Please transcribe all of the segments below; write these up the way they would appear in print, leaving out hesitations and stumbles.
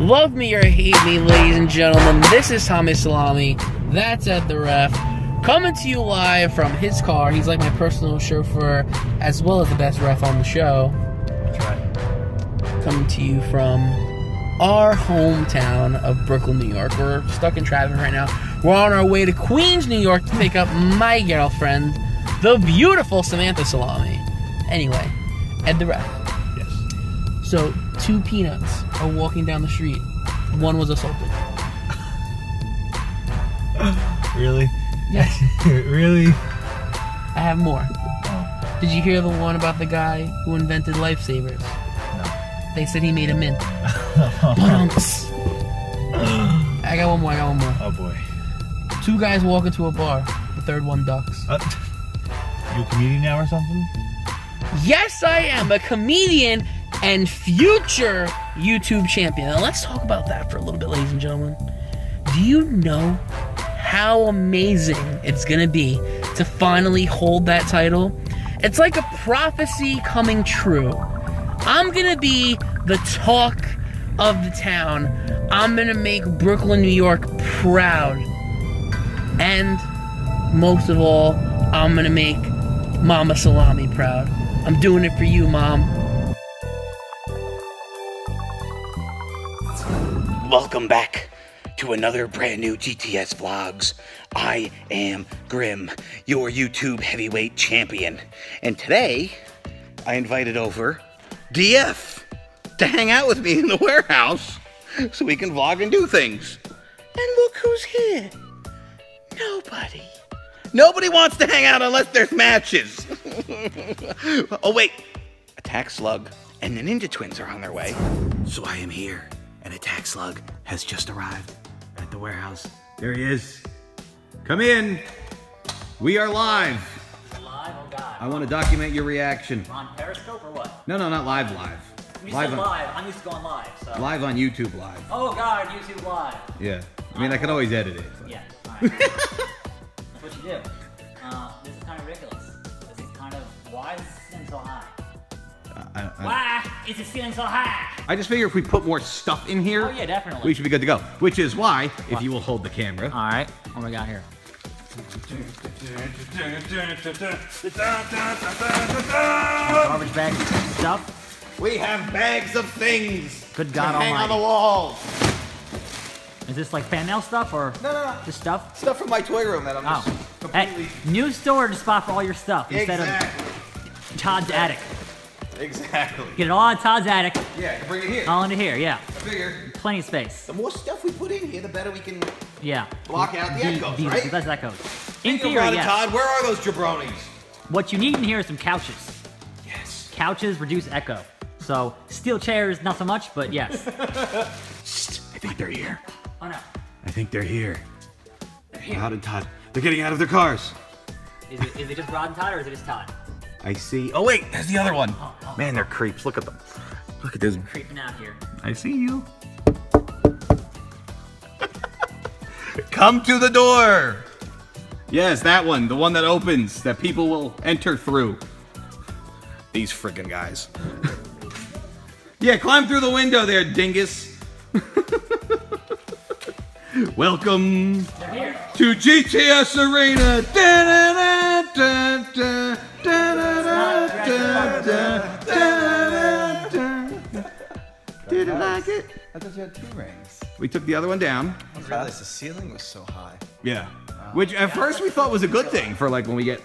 Love me or hate me, ladies and gentlemen, this is Tommy Salami, that's Ed The Ref, coming to you live from his car. He's like my personal chauffeur, as well as the best ref on the show. That's right. Coming to you from our hometown of Brooklyn, New York. We're stuck in traffic right now. We're on our way to Queens, New York to pick up my girlfriend, the beautiful Samantha Salami. Anyway, Ed The Ref. Yes. So, two peanuts are walking down the street. One was assaulted. Really? Yes. Really? I have more. Oh. Did you hear the one about the guy who invented lifesavers? No. They said he made a mint. I got one more. Oh boy. Two guys walk into a bar. The third one ducks. You a comedian now or something? Yes, I am a comedian and future YouTube champion. Now, let's talk about that for a little bit, ladies and gentlemen. Do you know how amazing it's gonna be to finally hold that title? It's like a prophecy coming true. I'm gonna be the talk of the town. I'm gonna make Brooklyn, New York proud. And most of all, I'm gonna make Mama Salami proud. I'm doing it for you, Mom. Welcome back to another brand new GTS Vlogs. I am Grim, your YouTube heavyweight champion. And today, I invited over DF to hang out with me in the warehouse so we can vlog and do things. And look who's here. Nobody. Nobody wants to hang out unless there's matches. Oh wait, Attack Slug and the Ninja Twins are on their way. So I am here, and Attack Slug has just arrived at the warehouse. There he is. Come in. We are live. Live? Oh God. I want to document your reaction. On Periscope or what? No, not live. Live. I'm used to going live. So. Live on YouTube Live. Oh God, YouTube Live. Yeah. I mean, I could always edit it. But. Yeah. All right. What you do. This is kind of ridiculous. This is kind of, why is this ceiling so high? Why is the ceiling so high? I just figure if we put more stuff in here, oh, yeah, definitely, we should be good to go. Which is why, if you will hold the camera. All right, what do we got here? Garbage bags of stuff. We have bags of things. Good God almighty. Hang on the walls. Is this like fan mail stuff or no. Just stuff? Stuff from my toy room that I'm just completely... Hey, new storage spot for all your stuff instead of Todd's attic. Exactly. Get it all out of Todd's attic. Yeah, bring it here. All into here, yeah. I figure. Plenty of space. The more stuff we put in here, the better we can block out the echoes, right? The best echoes. In theory, yes. Todd, where are those jabronis? What you need in here is some couches. Yes. Couches reduce echo. So, steel chairs, not so much, but yes. I think they're here. Oh no. I think they're here. They're here. Rod and Todd. They're getting out of their cars. Is it just Rod and Todd or is it just Todd? I see. Oh wait, there's the other one. Oh. Man, they're creeps. Look at them. Look at this. Creeping out here. I see you. Come to the door. Yes, that one. The one that opens, that people will enter through. These freaking guys. Yeah, climb through the window there, dingus. Welcome to GTS Arena. Did you like it? I thought you had two rings. We took the other one down. I realized the ceiling was so high. Yeah. Which at first we thought was a good thing for like when we get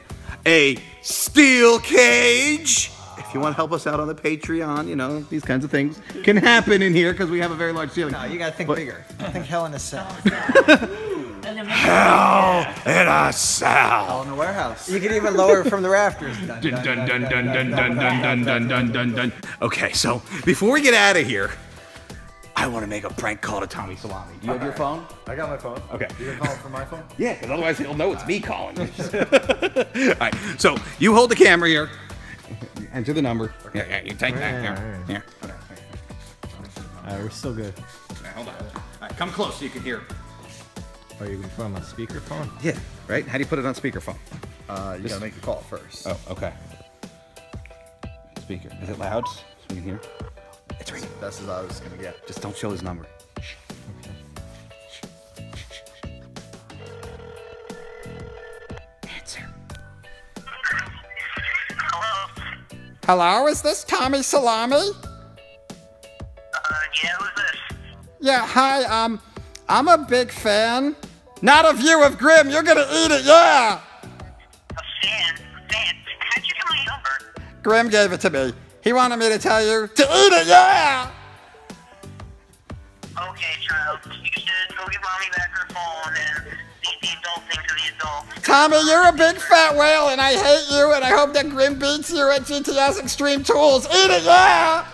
a steel cage. If you want to help us out on the Patreon, you know, these kinds of things can happen in here because we have a very large ceiling. No, you got to think bigger. I think Hell in a Cell. Hell in a Cell. Hell in a warehouse. You can even lower it from the rafters. Okay, so before we get out of here, I want to make a prank call to Tommy Salami. Do you have your phone? I got my phone. Okay. You're going to call it from my phone? Yeah, because otherwise he'll know it's me calling. All right, so you hold the camera here. Enter the number. Okay. Yeah, you take that. Yeah. All right, we're still good. Right, hold on. All right, come close so you can hear. Are you going to put on speakerphone? Yeah, right? How do you put it on speakerphone? You got to make the call first. Oh, okay. Speaker. Is it loud so we can hear? It's ringing. That's as loud as it's going to get. Just don't show his number. Hello, is this Tommy Salami? Yeah, who's this? Yeah, hi, I'm a big fan. Not of you, of Grim. You're gonna eat it, yeah! A fan? Fan? How'd you get my number? Grim gave it to me. He wanted me to tell you to eat it, yeah! Okay, child. You should go get Mommy back her phone and leave the adult thing to the adult. Tommy, you're a big fat whale and I hate you and I hope that Grim beats you at GTS Extreme Tools. Eat it, yeah!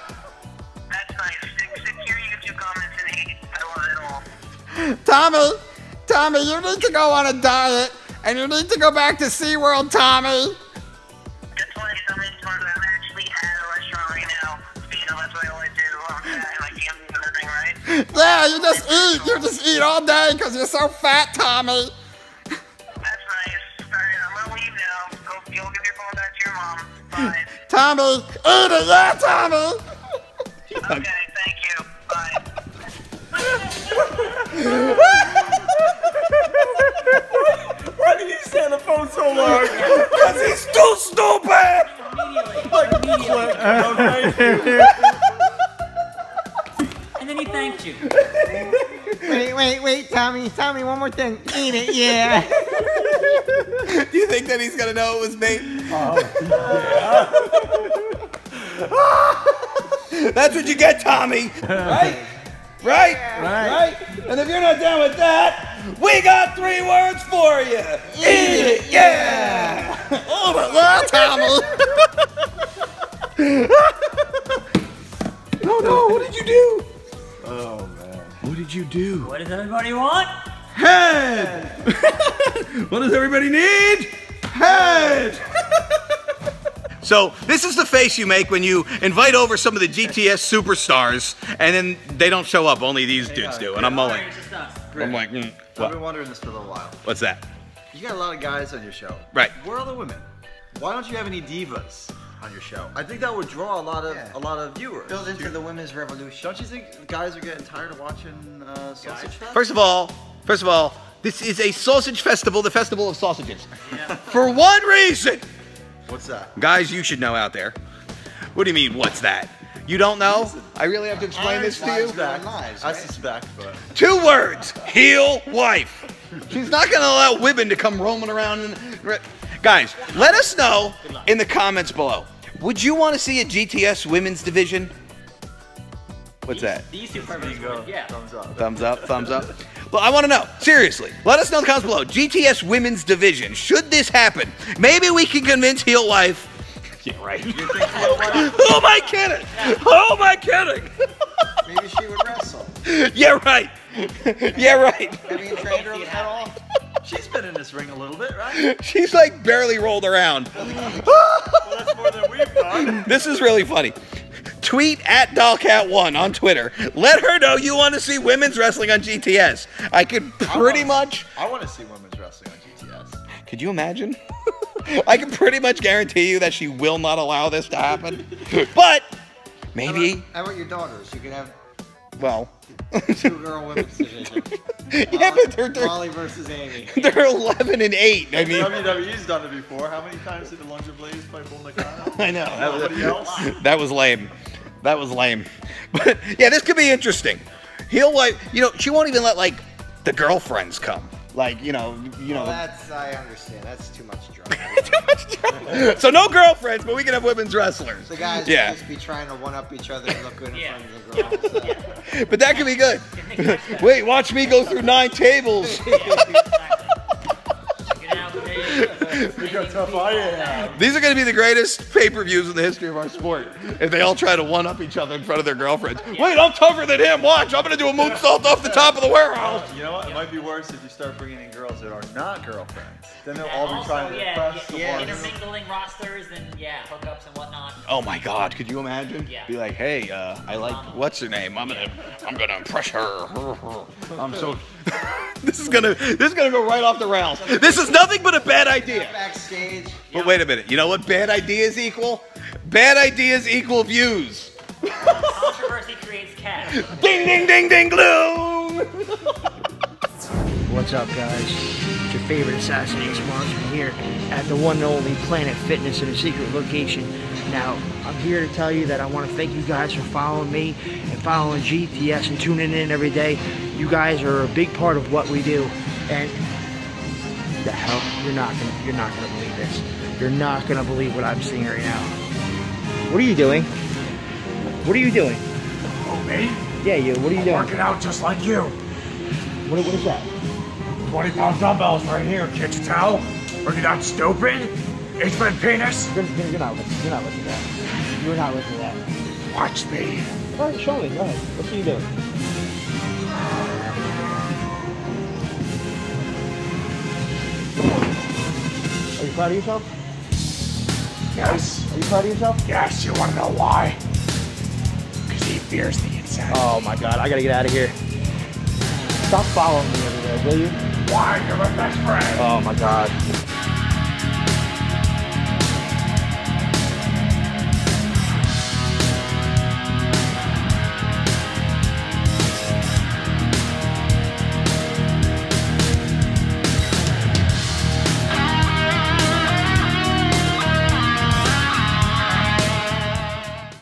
That's nice. Stick to your YouTube comments and hate. I love it all. Tommy, you need to go on a diet and you need to go back to SeaWorld, Tommy. That's why I'm in Florida. I'm actually at a restaurant right now. You know, that's what I always do. I can't do anything, right? Yeah, you just eat. You just eat all day because you're so fat, Tommy. That's nice. All right, I'm going to leave now. Go, you'll give your phone back to your mom. Bye. Tommy, eat it. Yeah, Tommy. Okay, thank you. Bye. Why did he stay on the phone so long? Because he's too stupid! Immediately. And then he thanked you. Wait, Tommy. Tommy, one more thing. Eat it, yeah. Do you think that he's going to know it was me? Oh, yeah. That's what you get, Tommy. Right? And if you're not down with that, we got three words for you. Eat it, yeah! Oh, my God, Tommy! No, what did you do? Oh, man. What did you do? What does everybody want? Head! What does everybody need? Head! So, this is the face you make when you invite over some of the GTS superstars, and then they don't show up, only these dudes do, and I'm like, I've been wondering this for a little while. What's that? You got a lot of guys on your show. Right. Where are the women? Why don't you have any divas on your show? I think that would draw a lot of viewers. Build into the women's revolution. Don't you think guys are getting tired of watching sausage fest? First of all, this is a sausage festival, the festival of sausages. Yeah. For one reason. What's that? Guys, you should know out there. What do you mean, what's that? You don't know? I really have to explain this to you? I suspect, but... 2 words. Heel wife. She's not going to allow women to come roaming around. Guys, let us know in the comments below. Would you want to see a GTS women's division? What's that? These 2 perfect words, yeah. Thumbs up. Thumbs up. Well, I want to know. Seriously. Let us know in the comments below. GTS women's division. Should this happen? Maybe we can convince heel wife. Yeah, right. Who am I kidding? Maybe she would wrestle. Yeah, right. Have you trained her at all? She's been in this ring a little bit, right? She's like barely rolled around. Well, that's more than we've done. This is really funny. Tweet at Dollcat1 on Twitter. Let her know you want to see women's wrestling on GTS. I could pretty much... I want to see women's wrestling on GTS. Could you imagine? I can pretty much guarantee you that she will not allow this to happen. But maybe. How about your daughters? You can have. Well. 2 girl women's division. Yeah, but they're Molly versus Amy. They're 11 and 8. I mean. WWE's done it before. How many times did the Lunger Blaze fight Bull Nakano? I know. That was lame. But yeah, this could be interesting. He'll like, you know, she won't even let like the girlfriends come. Like, you know. That's, I understand. That's too much drama. So no girlfriends, but we can have women's wrestlers. The guys will just be trying to one-up each other and look good in front of the girls. So. But that could be good. Wait, watch me go through 9 tables. Look how tough I am. These are going to be the greatest pay-per-views in the history of our sport. If they all try to one-up each other in front of their girlfriends. Yeah. Wait, I'm tougher than him. Watch, I'm going to do a moonsault off the top of the warehouse. You know what? It might be worse if you start bringing in girls that are not girlfriends. Then they'll all be trying to impress the ones. Intermingling rosters and, hookups and whatnot. Oh, my God. Could you imagine? Yeah. Be like, hey, I like, what's her name? I'm gonna impress her. I'm so... this is gonna go right off the rails. This is nothing but a bad idea. Backstage. But wait a minute. You know what bad ideas equal? Bad ideas equal views. Controversy creates cash. Ding, ding, ding, ding, gloom. What's up, guys? It's your favorite Assassination Marksman here at the one and only Planet Fitness in a secret location. Now, I'm here to tell you that I want to thank you guys for following me and following GTS and tuning in every day. You guys are a big part of what we do, and the hell, you're not gonna believe this. You're not gonna believe what I'm seeing right now. What are you doing? What are you doing? Oh, me? Yeah, you. What are you doing? Working out just like you. What is that? 20-pound dumbbells right here, can't you tell? Are you not stupid? H-man penis? You're not listening to that. You're not listening to that. Watch me. All right, show me. Go ahead. What are you doing? Are you proud of yourself? Yes. Are you proud of yourself? Yes. You want to know why? Because he fears the inside. Oh my God! I gotta get out of here. Stop following me everywhere, will you? Why? You're my best friend. Oh my God.